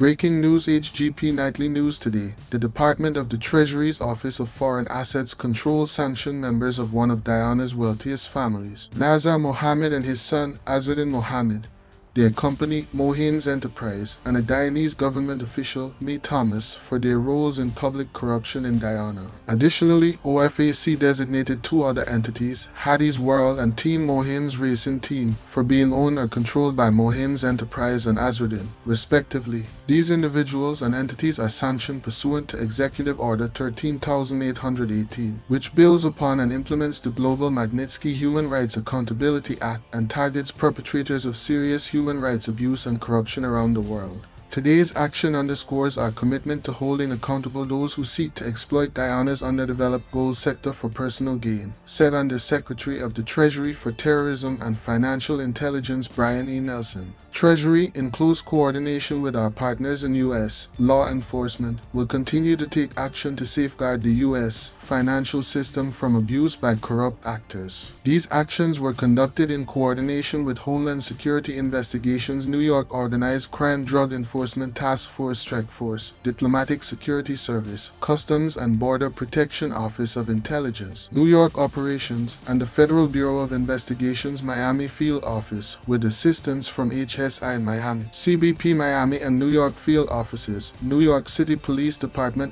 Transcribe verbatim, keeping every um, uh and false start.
Breaking news, H G P Nightly News today. The Department of the Treasury's Office of Foreign Assets controls sanctioned members of one of Guyana's wealthiest families, Nazar Mohamed and his son, Azruddin Mohamed. Their company, Mohamed's Enterprise, and a Guyanese government official, Mae Thomas, for their roles in public corruption in Guyana. Additionally, O F A C designated two other entities, Hadi's World and Team Mohamed's Racing Team, for being owned or controlled by Mohamed's Enterprise and Azruddin, respectively. These individuals and entities are sanctioned pursuant to Executive Order thirteen thousand eight hundred eighteen, which builds upon and implements the Global Magnitsky Human Rights Accountability Act and targets perpetrators of serious human rights rights abuse and corruption around the world. Today's action underscores our commitment to holding accountable those who seek to exploit Guyana's underdeveloped gold sector for personal gain, said Undersecretary of the Treasury for Terrorism and Financial Intelligence Brian E. Nelson. Treasury, in close coordination with our partners in U S law enforcement, will continue to take action to safeguard the U S financial system from abuse by corrupt actors. These actions were conducted in coordination with Homeland Security Investigations New York Organized Crime Drug Enforcement Task Force Strike Force, Diplomatic Security Service, Customs and Border Protection Office of Intelligence, New York Operations, and the Federal Bureau of Investigation's Miami Field Office, with assistance from H S I Miami, C B P Miami and New York Field Offices, New York City Police Department